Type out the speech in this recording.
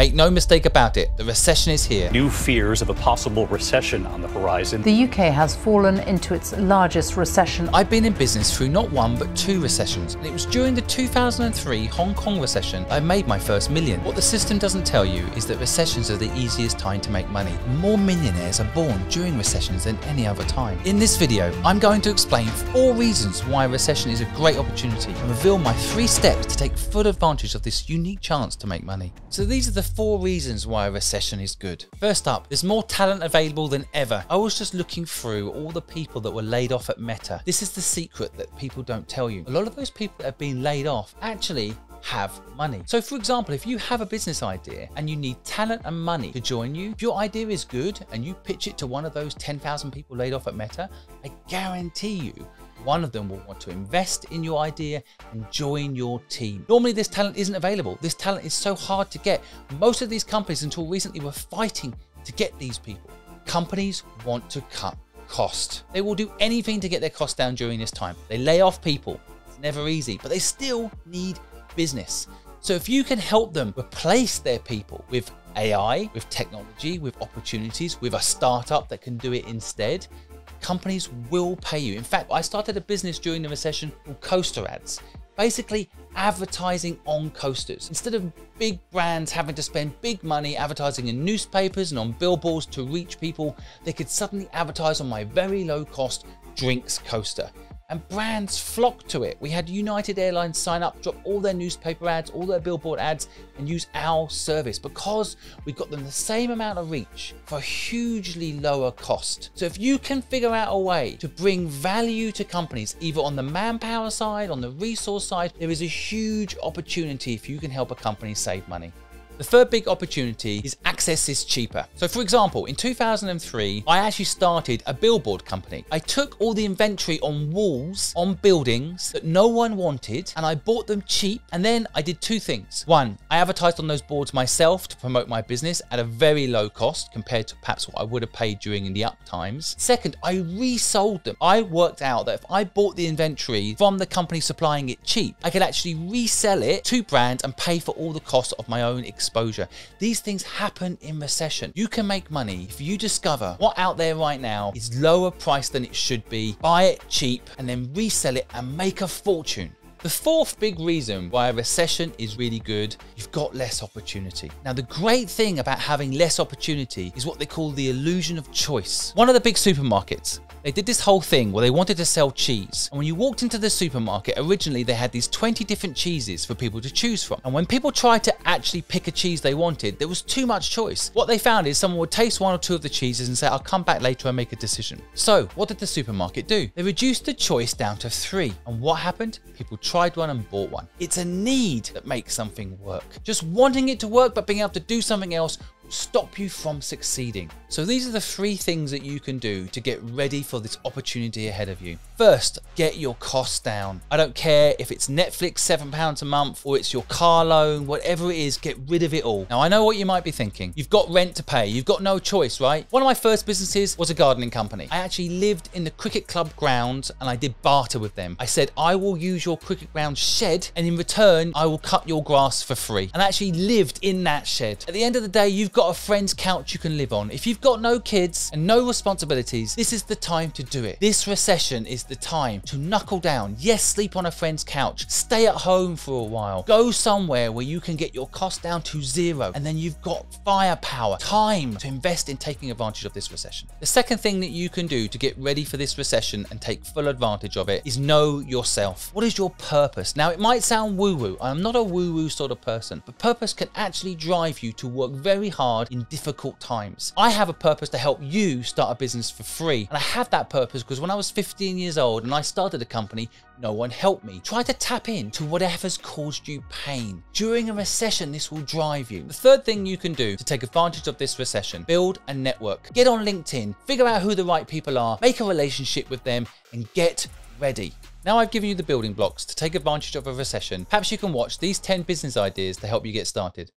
Make no mistake about it, the recession is here. New fears of a possible recession on the horizon. The UK has fallen into its largest recession. I've been in business through not one but two recessions, and it was during the 2003 Hong Kong recession that I made my first million. What the system doesn't tell you is that recessions are the easiest time to make money. More millionaires are born during recessions than any other time. In this video, I'm going to explain 4 reasons why a recession is a great opportunity and reveal my 3 steps to take full advantage of this unique chance to make money. So these are the 4 reasons why a recession is good. First up, there's more talent available than ever. I was just looking through all the people that were laid off at Meta. This is the secret that people don't tell you. A lot of those people that have been laid off actually have money. So for example, if you have a business idea and you need talent and money to join you, if your idea is good and you pitch it to one of those 10,000 people laid off at Meta, I guarantee you one of them will want to invest in your idea and join your team. Normally this talent isn't available. This talent is so hard to get. Most of these companies until recently were fighting to get these people. Companies want to cut cost. They will do anything to get their costs down during this time. They lay off people. It's never easy, but they still need business. So if you can help them replace their people with AI, with technology, with opportunities, with a startup that can do it instead, companies will pay you. In fact, I started a business during the recession called Coaster Ads, basically advertising on coasters. Instead of big brands having to spend big money advertising in newspapers and on billboards to reach people, they could suddenly advertise on my very low cost drinks coaster. And brands flocked to it. We had United Airlines sign up, drop all their newspaper ads, all their billboard ads, and use our service because we got them the same amount of reach for a hugely lower cost. So if you can figure out a way to bring value to companies, either on the manpower side, on the resource side, there is a huge opportunity if you can help a company save money. The third big opportunity is access is cheaper. So for example, in 2003, I actually started a billboard company. I took all the inventory on walls, on buildings that no one wanted, and I bought them cheap. And then I did 2 things. 1, I advertised on those boards myself to promote my business at a very low cost compared to perhaps what I would have paid during the up times. 2nd, I resold them. I worked out that if I bought the inventory from the company supplying it cheap, I could actually resell it to brands and pay for all the cost of my own exposure. These things happen in recession. You can make money if you discover what out there right now is lower priced than it should be, buy it cheap, and then resell it and make a fortune. The 4th big reason why a recession is really good, you've got less opportunity. Now, the great thing about having less opportunity is what they call the illusion of choice. One of the big supermarkets, they did this whole thing where they wanted to sell cheese. And when you walked into the supermarket, originally they had these 20 different cheeses for people to choose from. And when people tried to actually pick a cheese they wanted, there was too much choice. What they found is someone would taste 1 or 2 of the cheeses and say, I'll come back later and make a decision. So what did the supermarket do? They reduced the choice down to 3. And what happened? People tried one and bought one. It's a need that makes something work. Just wanting it to work, but being able to do something else will stop you from succeeding. So these are the 3 things that you can do to get ready for this opportunity ahead of you. First, get your costs down. I don't care if it's Netflix, £7 a month, or it's your car loan, whatever it is, get rid of it all. Now, I know what you might be thinking. You've got rent to pay. You've got no choice, right? One of my first businesses was a gardening company. I actually lived in the cricket club grounds and I did barter with them. I said, I will use your cricket ground shed, and in return, I will cut your grass for free. And I actually lived in that shed. At the end of the day, you've got a friend's couch you can live on. If you've got no kids and no responsibilities, this is the time to do it. This recession is the time to knuckle down. Yes, sleep on a friend's couch. Stay at home for a while. Go somewhere where you can get your cost down to 0. And then you've got firepower, time to invest in taking advantage of this recession. The 2nd thing that you can do to get ready for this recession and take full advantage of it is know yourself. What is your purpose? Now, it might sound woo-woo. I'm not a woo-woo sort of person, but purpose can actually drive you to work very hard in difficult times. I have a purpose to help you start a business for free. And I have that purpose because when I was 15 years old and I started a company, no one helped me. Try to tap into whatever's caused you pain. During a recession, this will drive you. The 3rd thing you can do to take advantage of this recession, build a network. Get on LinkedIn, figure out who the right people are, make a relationship with them, and get ready. Now I've given you the building blocks to take advantage of a recession. Perhaps you can watch these 10 business ideas to help you get started.